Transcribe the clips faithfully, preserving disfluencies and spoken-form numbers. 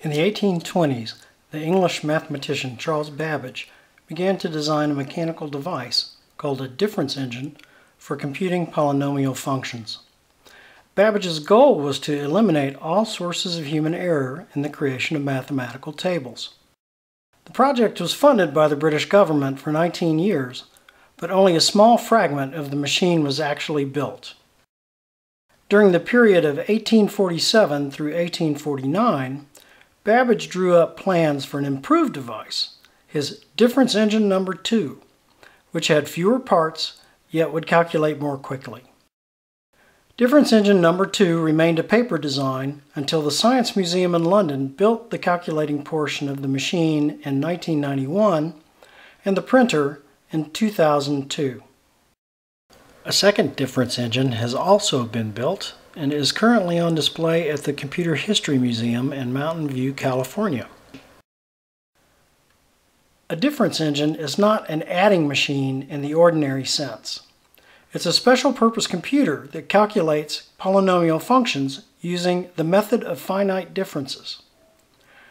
In the eighteen twenties, the English mathematician Charles Babbage began to design a mechanical device called a difference engine for computing polynomial functions. Babbage's goal was to eliminate all sources of human error in the creation of mathematical tables. The project was funded by the British government for nineteen years, but only a small fragment of the machine was actually built. During the period of eighteen forty-seven through eighteen forty-nine, Babbage drew up plans for an improved device, his Difference Engine number two, which had fewer parts, yet would calculate more quickly. Difference Engine number two remained a paper design until the Science Museum in London built the calculating portion of the machine in nineteen ninety-one and the printer in two thousand two. A second difference engine has also been built and is currently on display at the Computer History Museum in Mountain View, California. A difference engine is not an adding machine in the ordinary sense. It's a special purpose computer that calculates polynomial functions using the method of finite differences.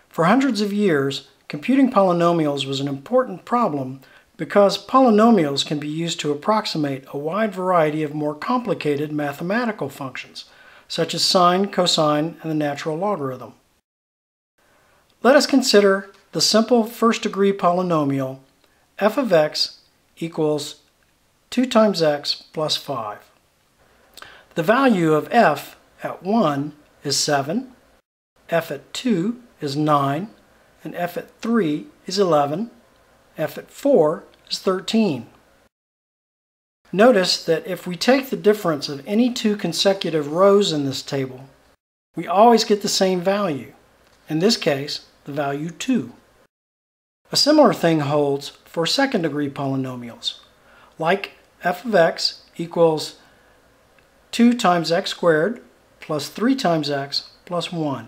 For hundreds of years, computing polynomials was an important problem because polynomials can be used to approximate a wide variety of more complicated mathematical functions, such as sine, cosine, and the natural logarithm. Let us consider the simple first-degree polynomial f of x equals two times x plus five. The value of f at one is seven, f at two is nine, and f at three is eleven, f at four is thirteen. Notice that if we take the difference of any two consecutive rows in this table, we always get the same value, in this case the value two. A similar thing holds for second-degree polynomials, like f of x equals two times x squared plus three times x plus one,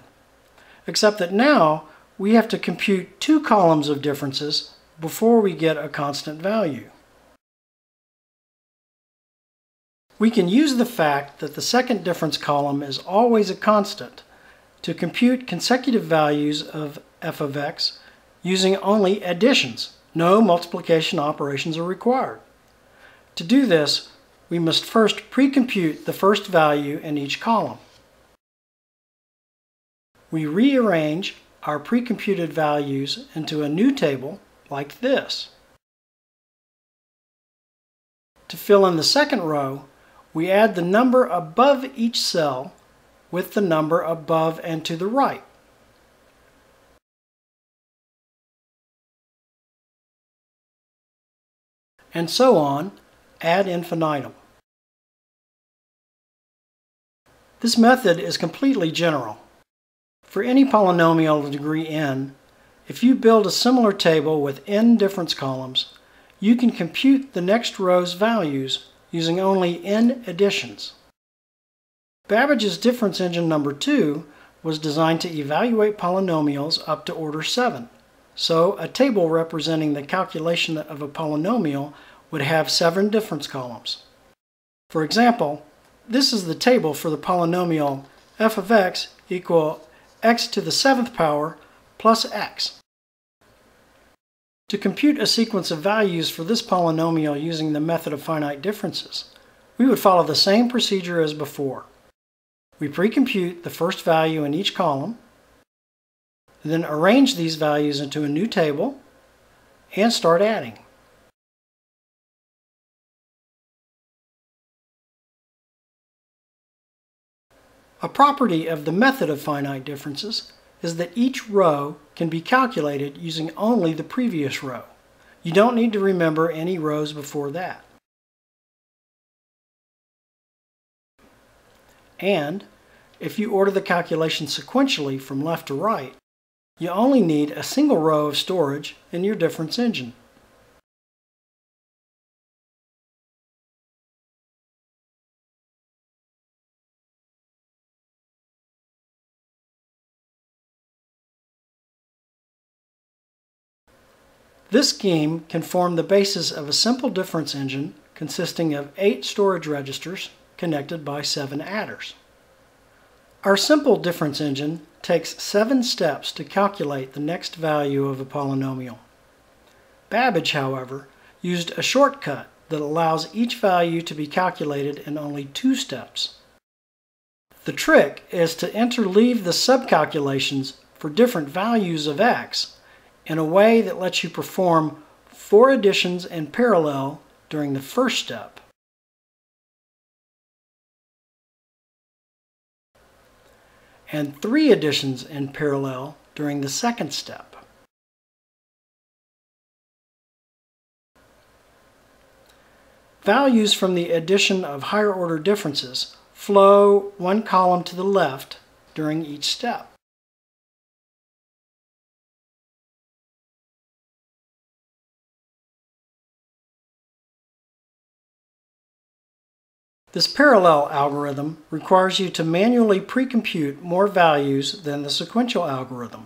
except that now we have to compute two columns of differences before we get a constant value. We can use the fact that the second difference column is always a constant to compute consecutive values of f of x using only additions. No multiplication operations are required. To do this, we must first pre-compute the first value in each column. We rearrange our pre-computed values into a new table like this. To fill in the second row, we add the number above each cell with the number above and to the right. And so on, ad infinitum. This method is completely general. For any polynomial of degree n, if you build a similar table with n difference columns, you can compute the next row's values using only n additions. Babbage's Difference Engine number two was designed to evaluate polynomials up to order seven, so a table representing the calculation of a polynomial would have seven difference columns. For example, this is the table for the polynomial f of x equal x to the seventh power plus x. To compute a sequence of values for this polynomial using the method of finite differences, we would follow the same procedure as before. We pre-compute the first value in each column, then arrange these values into a new table, and start adding. A property of the method of finite differences is that each row can be calculated using only the previous row. You don't need to remember any rows before that. And if you order the calculation sequentially from left to right, you only need a single row of storage in your difference engine. This scheme can form the basis of a simple difference engine consisting of eight storage registers connected by seven adders. Our simple difference engine takes seven steps to calculate the next value of a polynomial. Babbage, however, used a shortcut that allows each value to be calculated in only two steps. The trick is to interleave the subcalculations for different values of x in a way that lets you perform four additions in parallel during the first step. And three additions in parallel during the second step. Values from the addition of higher order differences flow one column to the left during each step. This parallel algorithm requires you to manually pre-compute more values than the sequential algorithm,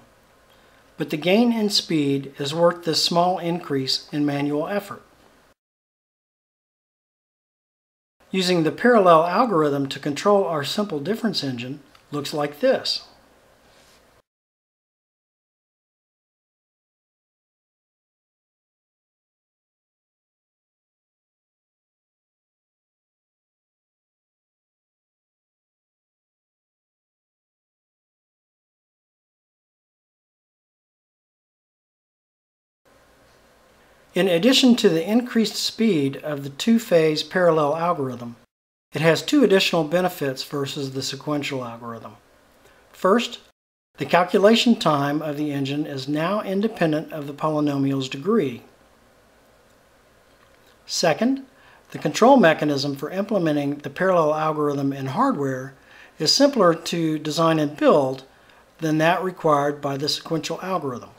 but the gain in speed is worth this small increase in manual effort. Using the parallel algorithm to control our simple difference engine looks like this. In addition to the increased speed of the two-phase parallel algorithm, it has two additional benefits versus the sequential algorithm. First, the calculation time of the engine is now independent of the polynomial's degree. Second, the control mechanism for implementing the parallel algorithm in hardware is simpler to design and build than that required by the sequential algorithm.